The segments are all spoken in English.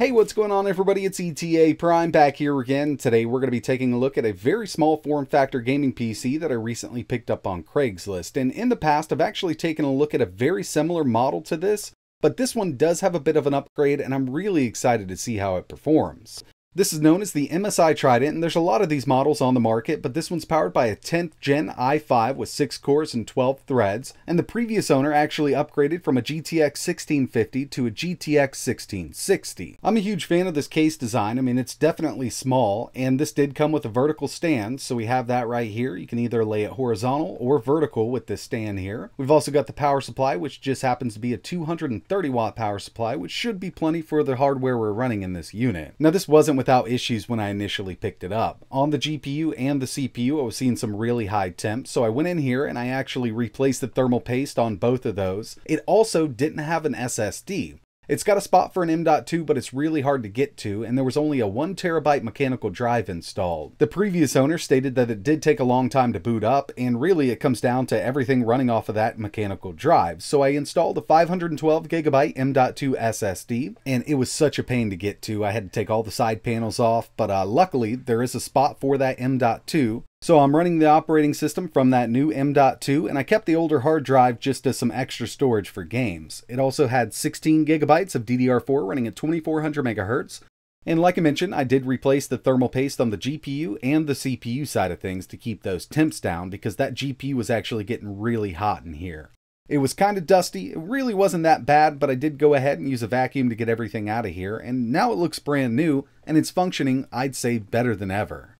Hey, what's going on everybody? It's ETA Prime back here again. Today we're going to be taking a look at a very small form factor gaming PC that I recently picked up on Craigslist. And in the past, I've actually taken a look at a very similar model to this, but this one does have a bit of an upgrade and I'm really excited to see how it performs. This is known as the MSI Trident, and there's a lot of these models on the market, but this one's powered by a 10th gen i5 with 6 cores and 12 threads, and the previous owner actually upgraded from a GTX 1650 to a GTX 1660. I'm a huge fan of this case design. I mean, it's definitely small, and this did come with a vertical stand, so we have that right here. You can either lay it horizontal or vertical with this stand here. We've also got the power supply, which just happens to be a 230-watt power supply, which should be plenty for the hardware we're running in this unit. Now, this wasn't without issues when I initially picked it up. On the GPU and the CPU, I was seeing some really high temps, so I went in here and I actually replaced the thermal paste on both of those. It also didn't have an SSD. It's got a spot for an M.2, but it's really hard to get to, and there was only a 1 terabyte mechanical drive installed. The previous owner stated that it did take a long time to boot up, and really it comes down to everything running off of that mechanical drive. So I installed a 512 GB M.2 SSD, and it was such a pain to get to. I had to take all the side panels off, but luckily there is a spot for that M.2. So I'm running the operating system from that new M.2, and I kept the older hard drive just as some extra storage for games. It also had 16 GB of DDR4 running at 2400 MHz. And like I mentioned, I did replace the thermal paste on the GPU and the CPU side of things to keep those temps down, because that GPU was actually getting really hot in here. It was kind of dusty. It really wasn't that bad, but I did go ahead and use a vacuum to get everything out of here, and now it looks brand new, and it's functioning, I'd say, better than ever.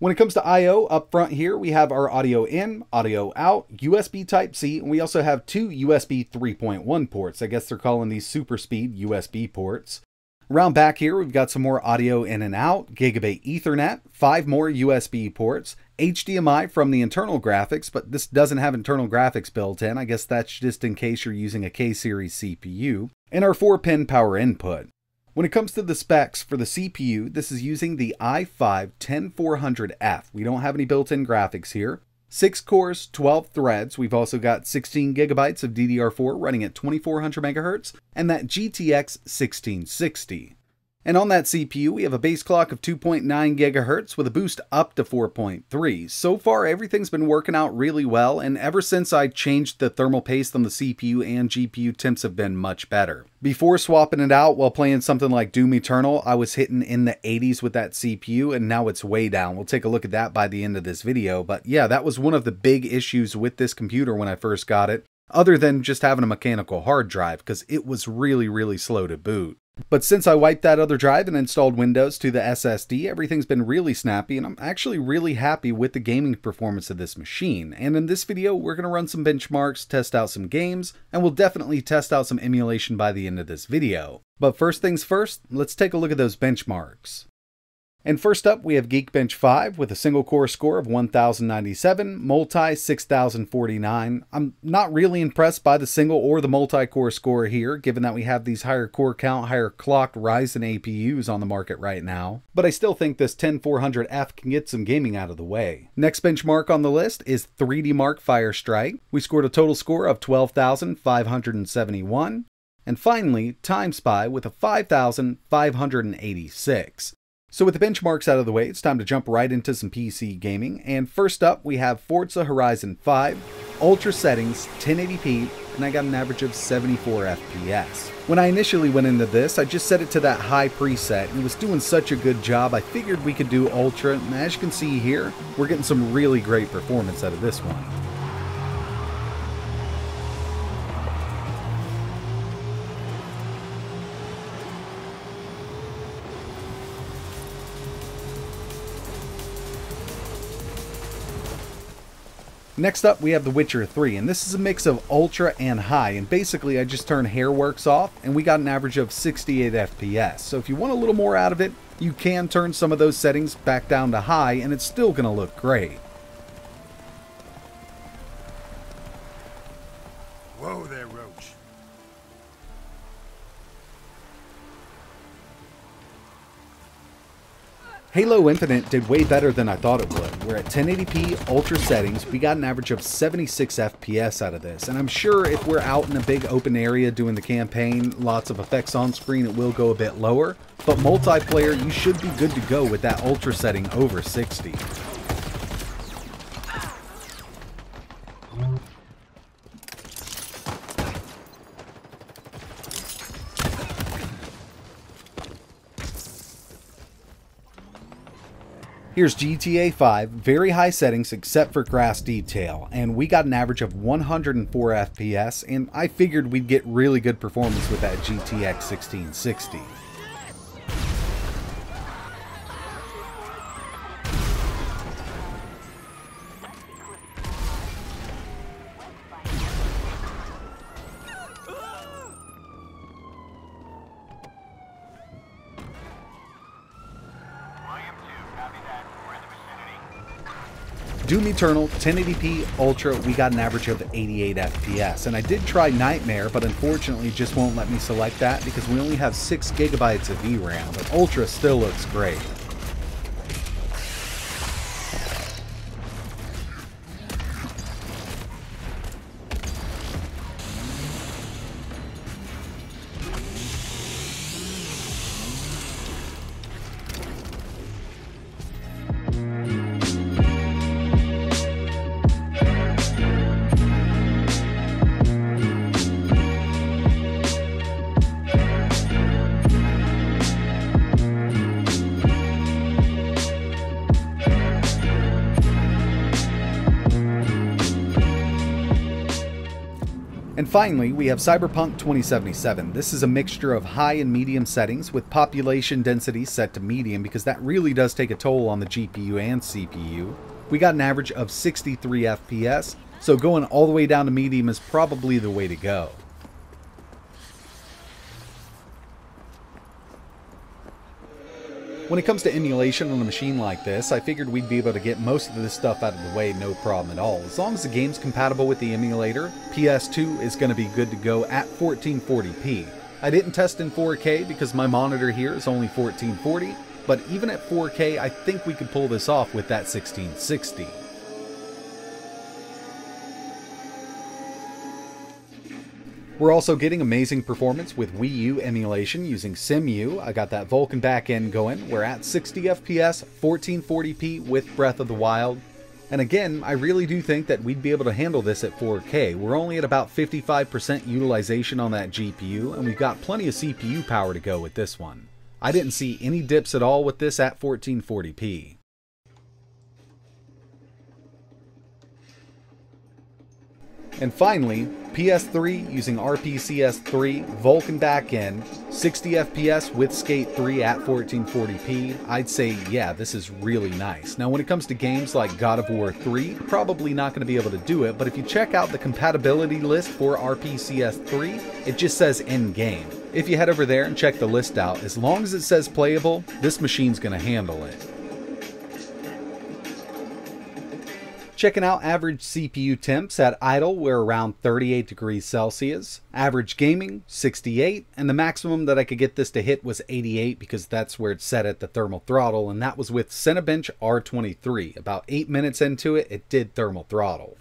When it comes to I.O. up front here, we have our audio in, audio out, USB Type-C, and we also have two USB 3.1 ports. I guess they're calling these super speed USB ports. Around back here, we've got some more audio in and out, gigabit Ethernet, 5 more USB ports, HDMI from the internal graphics, but this doesn't have internal graphics built in. I guess that's just in case you're using a K-series CPU, and our 4-pin power input. When it comes to the specs for the CPU, this is using the i5-10400F. We don't have any built-in graphics here. 6 cores, 12 threads. We've also got 16 GB of DDR4 running at 2400 MHz, and that GTX 1660. And on that CPU, we have a base clock of 2.9 GHz with a boost up to 4.3. So far, everything's been working out really well, and ever since I changed the thermal paste on the CPU and GPU, temps have been much better. Before swapping it out while playing something like Doom Eternal, I was hitting in the 80s with that CPU, and now it's way down. We'll take a look at that by the end of this video, but yeah, that was one of the big issues with this computer when I first got it, other than just having a mechanical hard drive, because it was really, really slow to boot. But since I wiped that other drive and installed Windows to the SSD, everything's been really snappy, and I'm actually really happy with the gaming performance of this machine. And in this video, we're going to run some benchmarks, test out some games, and we'll definitely test out some emulation by the end of this video. But first things first, let's take a look at those benchmarks. And first up, we have Geekbench 5 with a single core score of 1097, multi 6049. I'm not really impressed by the single or the multi-core score here, given that we have these higher core count, higher clock Ryzen APUs on the market right now. But I still think this 10400F can get some gaming out of the way. Next benchmark on the list is 3DMark Fire Strike. We scored a total score of 12,571. And finally, Time Spy with a 5,586. So with the benchmarks out of the way, it's time to jump right into some PC gaming, and first up we have Forza Horizon 5, Ultra settings, 1080p, and I got an average of 74 FPS. When I initially went into this, I just set it to that high preset, and it was doing such a good job, I figured we could do Ultra, and as you can see here, we're getting some really great performance out of this one. Next up, we have The Witcher 3, and this is a mix of ultra and high, and basically I just turned Hairworks off, and we got an average of 68 FPS. So if you want a little more out of it, you can turn some of those settings back down to high, and it's still going to look great. Whoa there, Roach. Halo Infinite did way better than I thought it would, where at 1080p ultra settings we got an average of 76 FPS out of this, and I'm sure if we're out in a big open area doing the campaign, lots of effects on screen, it will go a bit lower, but multiplayer you should be good to go with that ultra setting over 60. Here's GTA 5, very high settings except for grass detail, and we got an average of 104 FPS, and I figured we'd get really good performance with that GTX 1660. Doom Eternal, 1080p Ultra, we got an average of 88 FPS, and I did try Nightmare, but unfortunately just won't let me select that because we only have 6 GB of VRAM, but Ultra still looks great. And finally, we have Cyberpunk 2077. This is a mixture of high and medium settings with population density set to medium because that really does take a toll on the GPU and CPU. We got an average of 63 FPS, so going all the way down to medium is probably the way to go. When it comes to emulation on a machine like this, I figured we'd be able to get most of this stuff out of the way no problem at all. As long as the game's compatible with the emulator, PS2 is going to be good to go at 1440p. I didn't test in 4K because my monitor here is only 1440, but even at 4K, I think we could pull this off with that 1660. We're also getting amazing performance with Wii U emulation using CEMU. I got that Vulkan backend going. We're at 60 FPS, 1440p with Breath of the Wild. And again, I really do think that we'd be able to handle this at 4K. We're only at about 55% utilization on that GPU, and we've got plenty of CPU power to go with this one. I didn't see any dips at all with this at 1440p. And finally, PS3 using RPCS3, Vulkan backend, 60 FPS with Skate 3 at 1440p, I'd say, yeah, this is really nice. Now, when it comes to games like God of War 3, probably not going to be able to do it, but if you check out the compatibility list for RPCS3, it just says in-game. If you head over there and check the list out, as long as it says playable, this machine's going to handle it. Checking out average CPU temps at idle, we're around 38 degrees Celsius. Average gaming, 68, and the maximum that I could get this to hit was 88 because that's where it's set at the thermal throttle, and that was with Cinebench R23. About 8 minutes into it, it did thermal throttle.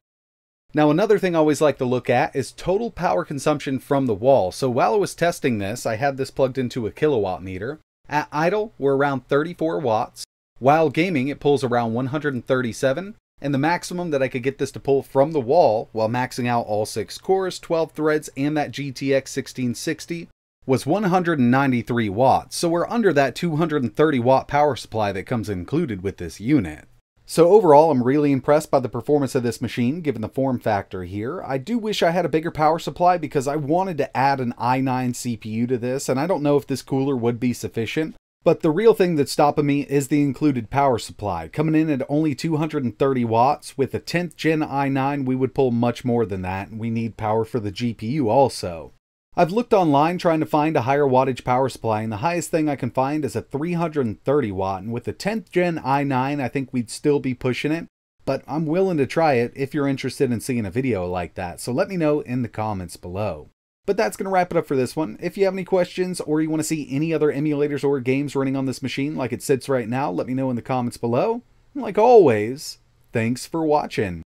Now, another thing I always like to look at is total power consumption from the wall. So while I was testing this, I had this plugged into a kilowatt meter. At idle, we're around 34 watts. While gaming, it pulls around 137. And the maximum that I could get this to pull from the wall, while maxing out all 6 cores, 12 threads, and that GTX 1660, was 193 watts, so we're under that 230 watt power supply that comes included with this unit. So overall, I'm really impressed by the performance of this machine, given the form factor here. I do wish I had a bigger power supply because I wanted to add an i9 CPU to this, and I don't know if this cooler would be sufficient. But the real thing that's stopping me is the included power supply. Coming in at only 230 watts, with a 10th Gen i9 we would pull much more than that, and we need power for the GPU also. I've looked online trying to find a higher wattage power supply, and the highest thing I can find is a 330 watt, and with the 10th Gen i9 I think we'd still be pushing it, but I'm willing to try it if you're interested in seeing a video like that, so let me know in the comments below. But that's going to wrap it up for this one. If you have any questions or you want to see any other emulators or games running on this machine like it sits right now, let me know in the comments below. And like always, thanks for watching.